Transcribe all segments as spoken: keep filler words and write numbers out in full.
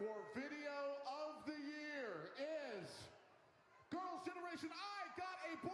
for Video of the Year is Girls' Generation, I Got a Boy!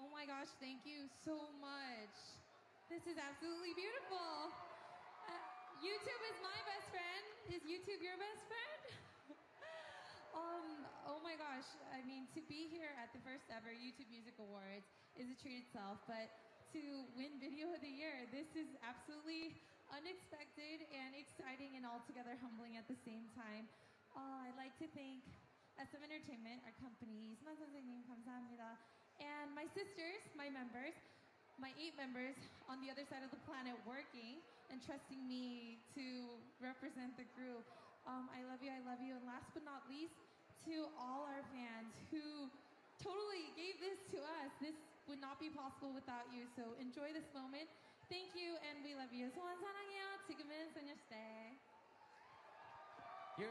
Oh my gosh, thank you so much. This is absolutely beautiful. Uh, YouTube is my best friend. Is YouTube your best friend? um, oh my gosh, I mean, to be here at the first ever YouTube Music Awards is a treat itself, but to win Video of the Year, this is absolutely unexpected and exciting and altogether humbling at the same time. Uh, I'd like to thank S M Entertainment, our company, and my sisters, my members, my eight members on the other side of the planet working and trusting me to represent the group. Um, I love you, I love you. And last but not least, to all our fans who totally gave this to us. This would not be possible without you, so enjoy this moment. Thank you, and we love you. Your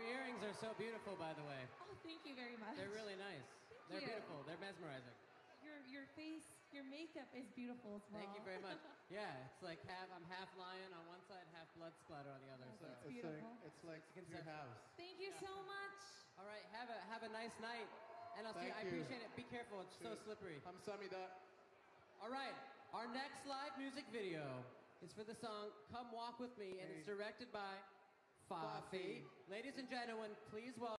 earrings are so beautiful, by the way. Oh, thank you very much. They're really nice. Thank They're you. beautiful. They're mesmerizing. Your your face, your makeup is beautiful as well. Thank you very much. Yeah, it's like half I'm half lion on one side, half blood splatter on the other. Oh, so it's beautiful. It's like, it's like it's your house. Thank you so much. All right, have a have a nice night, and I'll Thank see you. I appreciate it. Be careful. It's Shoot. so slippery. 감사합니다. All right, our next live music video is for the song "Come Walk with Me," and hey. it's directed by Fafi. Ladies and gentlemen, please welcome.